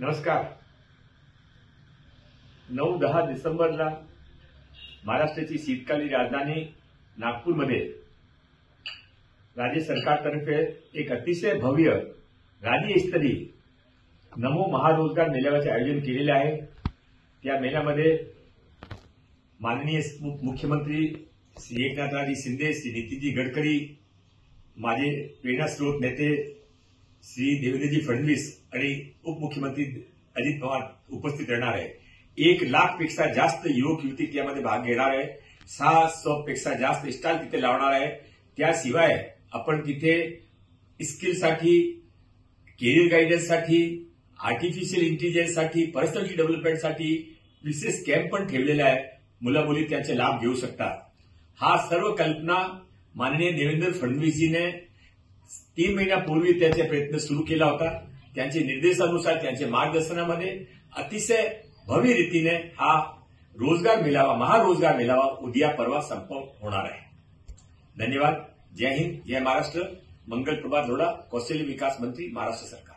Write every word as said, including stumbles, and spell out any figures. नमस्कार। नऊ दहा डिसेंबरला महाराष्ट्राची शीतकालीन राजधानी नागपूर मध्ये राज्य सरकारतर्फे एक अतिशय भव्य राज्यस्तरीय नमो महारोजगार मेळाव्याचे आयोजन केलेले आहे। त्या मेळ्यामध्ये माननीय मुख्यमंत्री श्री एकनाथराजी शिंदे, श्री नितिनजी गडकरी, माझे प्रेरणास्रोत नेते श्री देवेन्द्रजी फडनवीस आणि उपमुख्यमंत्री अजित पवार उपस्थित राहणार आहेत। एक लाख पेक्षा जास्त युवक युवती त्यामध्ये भाग घेणार आहेत। सहा सौ पेक्षा जास्त स्टॉल तिथे लावणार आहेत। त्याशिवाय आपण तिथे स्किलसाठी, करिअर गायडन्ससाठी, आर्टिफिशियल इंटेलिजन्ससाठी, पर्सनॅलिटी डेव्हलपमेंटसाठी विशेष कॅम्प पण ठेवलेला आहे। मुलामुली त्याचे लाभ घेऊ शकतात। हा सर्व कल्पना माननीय देवेंद्र फडणवीसजीने तीन महिन्यापूर्वी त्याचे प्रयत्न सुरू केला होता। त्यांचे निर्देशानुसार, त्यांच्या मार्गदर्शनामध्ये अतिशय भव्य रीतीने हा रोजगार मेळावा, महारोजगार मेळावा उद्या परवा संपन्न होणार आहे। धन्यवाद। जय हिंद, जय महाराष्ट्र। मंगल प्रभात लोढा, कौशल्य विकास मंत्री, महाराष्ट्र सरकार।